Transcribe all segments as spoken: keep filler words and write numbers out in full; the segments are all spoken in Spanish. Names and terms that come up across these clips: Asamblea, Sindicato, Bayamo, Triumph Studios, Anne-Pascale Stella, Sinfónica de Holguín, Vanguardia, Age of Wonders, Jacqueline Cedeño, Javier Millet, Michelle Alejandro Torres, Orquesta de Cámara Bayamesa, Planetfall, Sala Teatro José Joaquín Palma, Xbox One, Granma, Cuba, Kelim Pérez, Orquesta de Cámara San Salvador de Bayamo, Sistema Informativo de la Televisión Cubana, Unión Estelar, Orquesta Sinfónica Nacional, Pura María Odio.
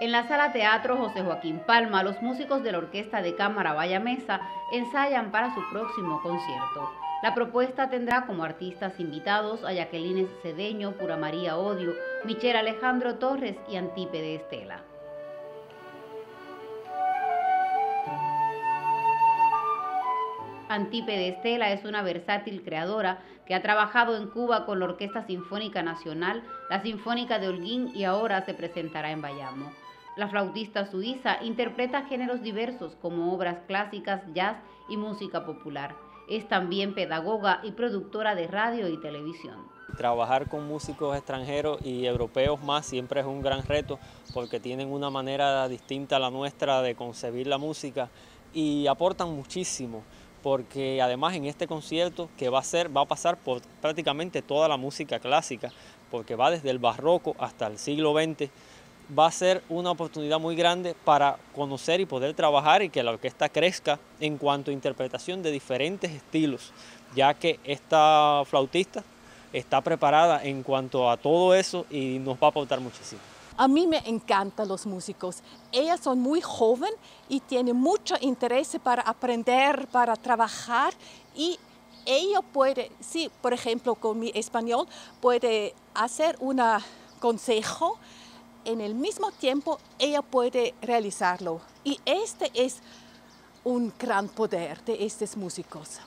En la Sala Teatro José Joaquín Palma, los músicos de la Orquesta de Cámara Bayamesa ensayan para su próximo concierto. La propuesta tendrá como artistas invitados a Jacqueline Cedeño, Pura María Odio, Michelle Alejandro Torres y Anne-Pascale Stella. Anne-Pascale Stella es una versátil creadora que ha trabajado en Cuba con la Orquesta Sinfónica Nacional, la Sinfónica de Holguín y ahora se presentará en Bayamo. La flautista suiza interpreta géneros diversos como obras clásicas, jazz y música popular. Es también pedagoga y productora de radio y televisión. Trabajar con músicos extranjeros y europeos más siempre es un gran reto porque tienen una manera distinta a la nuestra de concebir la música y aportan muchísimo. Porque además en este concierto que va a ser, va a pasar por prácticamente toda la música clásica, porque va desde el barroco hasta el siglo veinte, va a ser una oportunidad muy grande para conocer y poder trabajar y que la orquesta crezca en cuanto a interpretación de diferentes estilos, ya que esta flautista está preparada en cuanto a todo eso y nos va a aportar muchísimo. A mí me encantan los músicos, ellas son muy jóvenes y tienen mucho interés para aprender, para trabajar y ella puede, sí, por ejemplo con mi español, puede hacer un consejo, en el mismo tiempo ella puede realizarlo y este es un gran poder de estos músicos.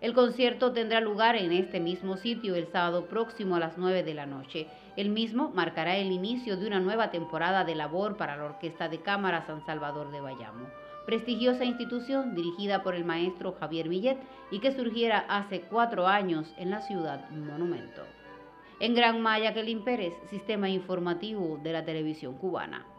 El concierto tendrá lugar en este mismo sitio el sábado próximo a las nueve de la noche. El mismo marcará el inicio de una nueva temporada de labor para la Orquesta de Cámara San Salvador de Bayamo, prestigiosa institución dirigida por el maestro Javier Millet y que surgiera hace cuatro años en la ciudad monumento. En Granma, Kelim Pérez, Sistema Informativo de la Televisión Cubana.